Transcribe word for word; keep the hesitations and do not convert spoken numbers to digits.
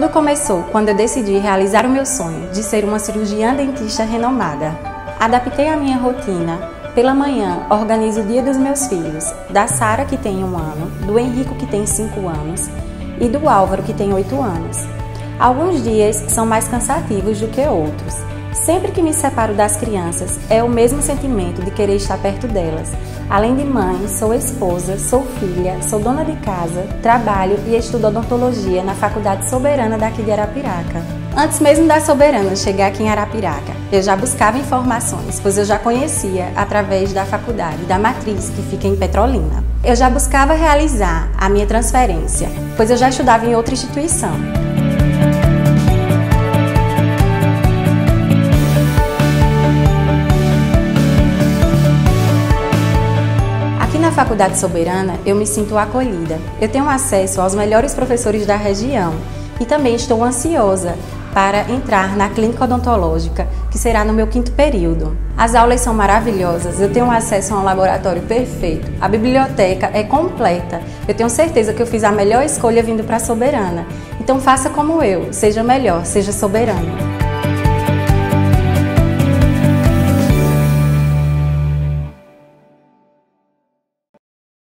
Tudo começou quando eu decidi realizar o meu sonho de ser uma cirurgiã dentista renomada. Adaptei a minha rotina. Pela manhã, organizo o dia dos meus filhos, da Sara, que tem um ano, do Henrico, que tem cinco anos, e do Álvaro, que tem oito anos. Alguns dias são mais cansativos do que outros. Sempre que me separo das crianças, é o mesmo sentimento de querer estar perto delas. Além de mãe, sou esposa, sou filha, sou dona de casa, trabalho e estudo odontologia na Faculdade Soberana daqui de Arapiraca. Antes mesmo da Soberana chegar aqui em Arapiraca, eu já buscava informações, pois eu já conhecia através da faculdade da matriz que fica em Petrolina. Eu já buscava realizar a minha transferência, pois eu já estudava em outra instituição. Na Faculdade Soberana, eu me sinto acolhida. Eu tenho acesso aos melhores professores da região e também estou ansiosa para entrar na clínica odontológica, que será no meu quinto período. As aulas são maravilhosas, eu tenho acesso a um laboratório perfeito, a biblioteca é completa. Eu tenho certeza que eu fiz a melhor escolha vindo para a Soberana. Então faça como eu, seja melhor, seja soberano.